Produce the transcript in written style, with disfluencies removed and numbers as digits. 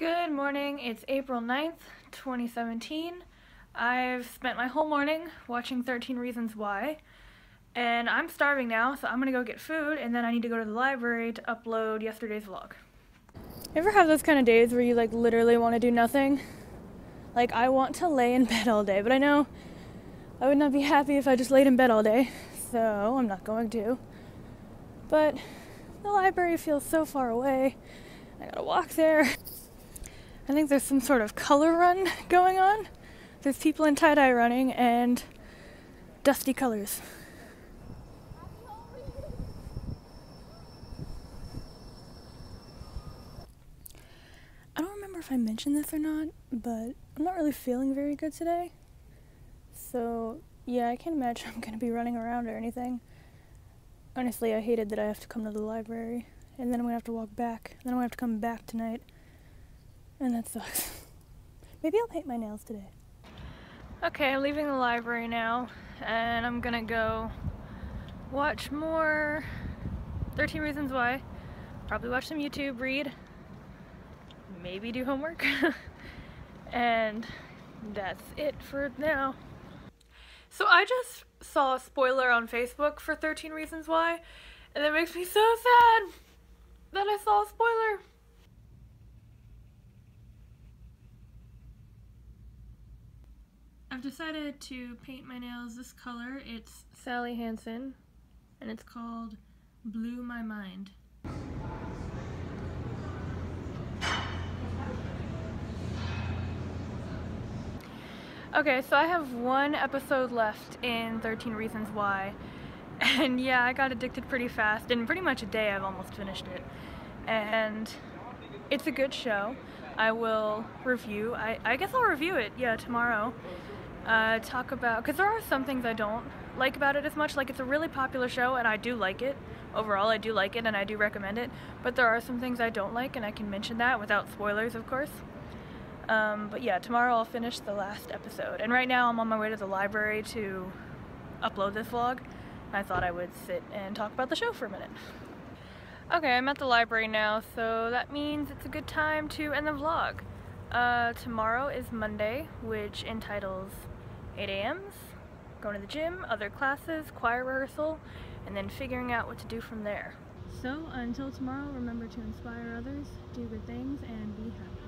Good morning, it's April 9th, 2017. I've spent my whole morning watching 13 Reasons Why, and I'm starving now, so I'm gonna go get food, and then I need to go to the library to upload yesterday's vlog. Ever have those kind of days where you like literally want to do nothing? Like, I want to lay in bed all day, but I know I would not be happy if I just laid in bed all day, so I'm not going to. But the library feels so far away, I gotta walk there. I think there's some sort of color run going on. There's people in tie-dye running and dusty colors. I don't remember if I mentioned this or not, but I'm not really feeling very good today. So yeah, I can't imagine I'm gonna be running around or anything. Honestly, I hated that I have to come to the library, and then I'm gonna have to walk back, and then I'm gonna have to come back tonight. And that sucks. Maybe I'll paint my nails today. Okay, I'm leaving the library now, and I'm gonna go watch more 13 Reasons Why. Probably watch some YouTube, read, maybe do homework. And that's it for now. So I just saw a spoiler on Facebook for 13 Reasons Why, and it makes me so sad that I saw a spoiler. I've decided to paint my nails this color. It's Sally Hansen, and it's called Blue My Mind. Okay, so I have one episode left in 13 Reasons Why, and yeah, I got addicted pretty fast. In pretty much a day, I've almost finished it, and it's a good show. I will review. I guess I'll review it, yeah, tomorrow. Talk about, because there are some things I don't like about it as much. Like, it's a really popular show, and I do like it. Overall, I do like it, and I do recommend it. But there are some things I don't like, and I can mention that without spoilers, of course. But yeah, tomorrow I'll finish the last episode. And right now I'm on my way to the library to upload this vlog. I thought I would sit and talk about the show for a minute. Okay, I'm at the library now, so that means it's a good time to end the vlog. Tomorrow is Monday, which entitles 8 a.m, going to the gym, other classes, choir rehearsal, and then figuring out what to do from there. So until tomorrow, remember to inspire others, do good things, and be happy.